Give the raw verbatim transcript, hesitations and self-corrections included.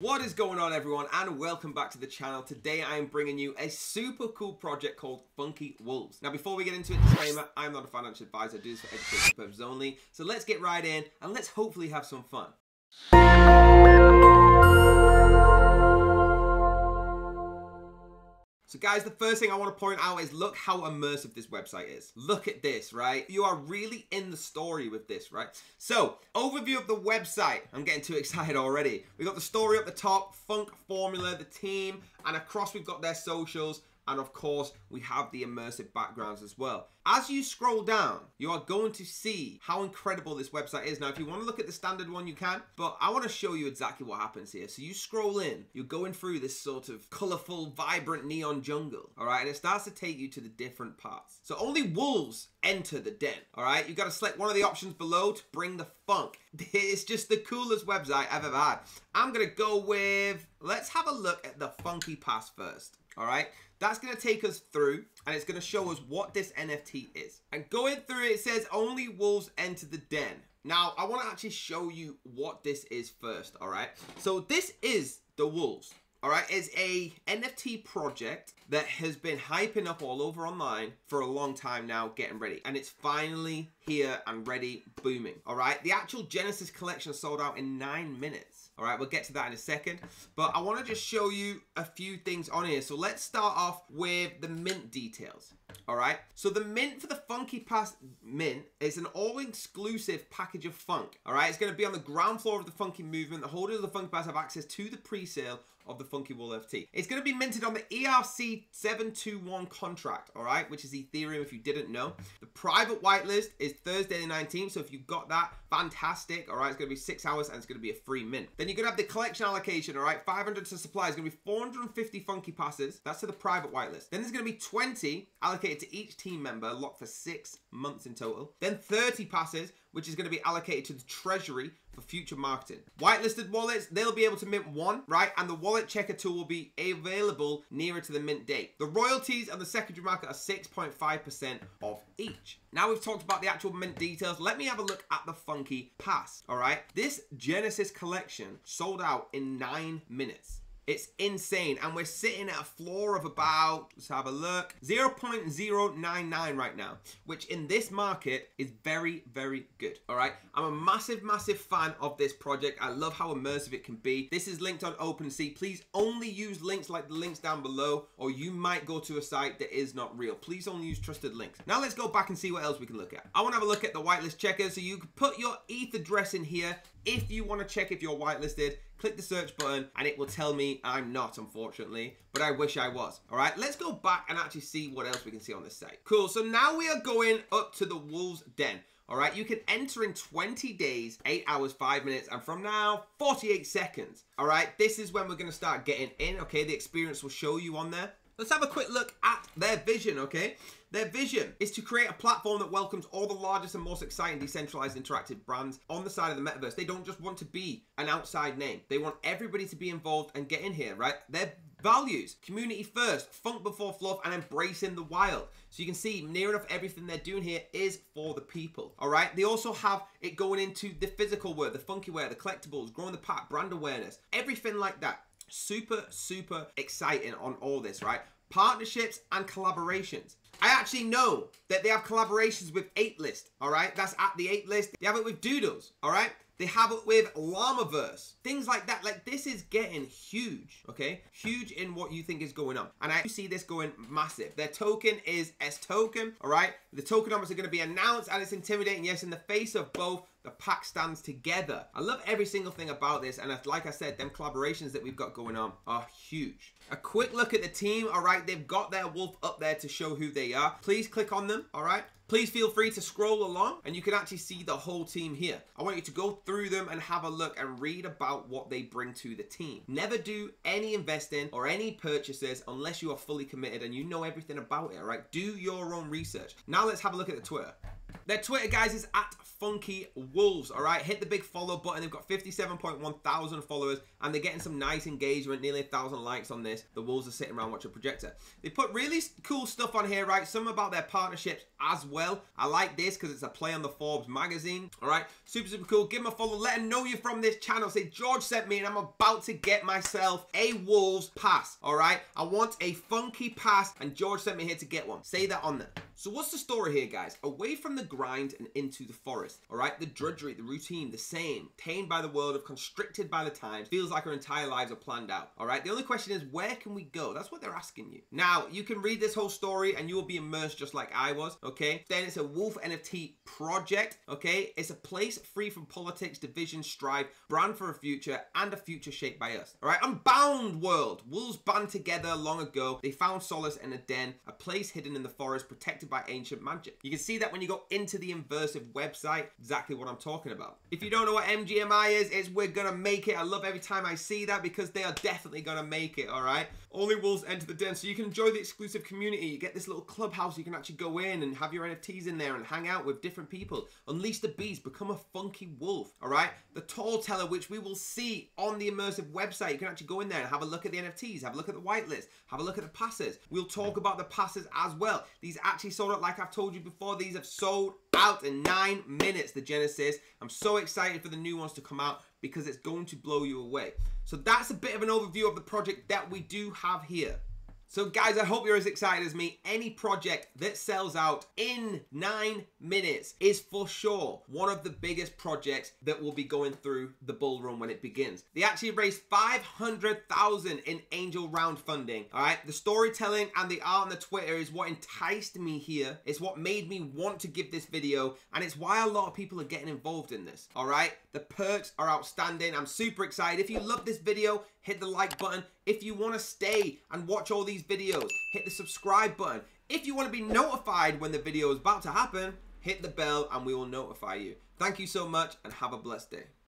What is going on, everyone, and welcome back to the channel. Today I am bringing you a super cool project called Funky Wolves. Now before we get into it, disclaimer, I'm not a financial advisor. I do this for education purposes only. So let's get right in and let's hopefully have some fun. So guys, the first thing I want to point out is look how immersive this website is. Look at this, right? You are really in the story with this, right? So, overview of the website. I'm getting too excited already. We've got the story up the top, Funk Formula, the team, and across we've got their socials. And of course, we have the immersive backgrounds as well. As you scroll down, you are going to see how incredible this website is. Now, if you want to look at the standard one, you can, but I want to show you exactly what happens here. So you scroll in, you're going through this sort of colorful, vibrant neon jungle, all right? And it starts to take you to the different parts. So only wolves enter the den, all right? You've got to select one of the options below to bring the funk. It's just the coolest website I've ever had. I'm going to go with, let's have a look at the Funky Pass first. All right, that's gonna take us through and it's gonna show us what this N F T is. And going through it, it says only wolves enter the den. Now, I wanna actually show you what this is first, all right? So this is the Wolves, all right? It's a N F T project that has been hyping up all over online for a long time now, getting ready. And it's finally here and ready, booming, all right? The actual Genesis collection sold out in nine minutes. All right, we'll get to that in a second. But I wanna just show you a few things on here. So let's start off with the mint details, all right? So the mint for the Funky Pass mint is an all-exclusive package of funk, all right? It's gonna be on the ground floor of the Funky Movement. The holders of the Funky Pass have access to the pre-sale of the Funky Wolves F T. It's gonna be minted on the E R C seven twenty-one contract, all right, which is Ethereum if you didn't know. The private whitelist is Thursday the nineteenth, so if you got that, fantastic, all right? It's gonna be six hours and it's gonna be a free mint. Then you're gonna have the collection allocation, all right? five hundred to supply, is gonna be four hundred fifty Funky Passes, that's to the private whitelist. Then there's gonna be twenty allocated to each team member, locked for six months in total. Then thirty passes, which is going to be allocated to the treasury for future marketing. Whitelisted wallets, they'll be able to mint one, right? And the wallet checker tool will be available nearer to the mint date. The royalties on the secondary market are six point five percent of each. Now we've talked about the actual mint details. Let me have a look at the Funky Pass, all right? This Genesis collection sold out in nine minutes. It's insane, and we're sitting at a floor of about, let's have a look, zero point zero nine nine right now, which in this market is very, very good, all right? I'm a massive, massive fan of this project. I love how immersive it can be. This is linked on OpenSea. Please only use links like the links down below, or you might go to a site that is not real. Please only use trusted links. Now let's go back and see what else we can look at. I wanna have a look at the whitelist checker, so you can put your E T H address in here if you wanna check if you're whitelisted. Click the search button and it will tell me I'm not, unfortunately, but I wish I was. All right, let's go back and actually see what else we can see on this site. Cool, so now we are going up to the Wolves Den. All right, you can enter in twenty days, eight hours, five minutes, and from now, forty-eight seconds. All right, this is when we're gonna start getting in, okay? The experience will show you on there. Let's have a quick look at their vision, okay? Their vision is to create a platform that welcomes all the largest and most exciting decentralized interactive brands on the side of the metaverse. They don't just want to be an outside name. They want everybody to be involved and get in here, right? Their values, community first, funk before fluff, and embracing the wild. So you can see near enough everything they're doing here is for the people, all right? They also have it going into the physical world, the funky wear, the collectibles, growing the pack, brand awareness, everything like that. Super, super exciting on all this, right? Partnerships and collaborations. I actually know that they have collaborations with eight list, all right? That's at the eight list. They have it with Doodles, all right? They have it with Llama Verse, things like that. Like, this is getting huge, okay? Huge in what you think is going on. And I see this going massive. Their token is S Token, all right? The tokenomics are gonna be announced and it's intimidating. Yes, in the face of both, the pack stands together. I love every single thing about this. And like I said, them collaborations that we've got going on are huge. A quick look at the team, all right? They've got their wolf up there to show who they are. Please click on them, all right? Please feel free to scroll along and you can actually see the whole team here. I want you to go through them and have a look and read about what they bring to the team. Never do any investing or any purchases unless you are fully committed and you know everything about it, all right? Do your own research. Now let's have a look at the Twitter. Their Twitter, guys, is at Funky Wolves. All right, hit the big follow button. They've got fifty-seven point one thousand followers, and they're getting some nice engagement, nearly a thousand likes on this. The Wolves are sitting around watching Projector. They put really cool stuff on here, right? Some about their partnerships as well. I like this because it's a play on the Forbes magazine. All right, super super cool. Give them a follow. Let them know you're from this channel. Say George sent me, and I'm about to get myself a Wolves pass. All right, I want a Funky pass, and George sent me here to get one. Say that on there. So what's the story here, guys? Away from the grind and into the forest, all right? The drudgery, the routine, the same, tamed by the world of constricted by the times, feels like our entire lives are planned out, all right? The only question is, where can we go? That's what they're asking you. Now, you can read this whole story and you will be immersed just like I was, okay? Then it's a Wolf N F T project, okay? It's a place free from politics, division, strife, brand for a future, and a future shaped by us, all right? Unbound world. Wolves band together long ago. They found solace in a den, a place hidden in the forest, protected by ancient magic. You can see that when you go into the Inversive website, exactly what I'm talking about. If you don't know what M G M I is, it's we're gonna make it. I love every time I see that because they are definitely gonna make it, all right? Only Wolves enter the den, so you can enjoy the exclusive community. You get this little clubhouse, you can actually go in and have your N F Ts in there and hang out with different people. Unleash the beast, become a funky wolf, all right? The Tall Teller, which we will see on the Immersive website, you can actually go in there and have a look at the N F Ts, have a look at the whitelist, have a look at the passes. We'll talk about the passes as well. These actually sold out, like I've told you before. These have sold out in nine minutes, the Genesis. I'm so excited for the new ones to come out because it's going to blow you away. So that's a bit of an overview of the project that we do have here. So guys, I hope you're as excited as me. Any project that sells out in nine minutes is for sure one of the biggest projects that will be going through the bull run when it begins. They actually raised five hundred thousand in angel round funding, all right? The storytelling and the art on the Twitter is what enticed me here. It's what made me want to give this video, and it's why a lot of people are getting involved in this, all right? The perks are outstanding. I'm super excited. If you love this video, hit the like button. If you want to stay and watch all these videos, hit the subscribe button. If you want to be notified when the video is about to happen, hit the bell and we will notify you. Thank you so much and have a blessed day.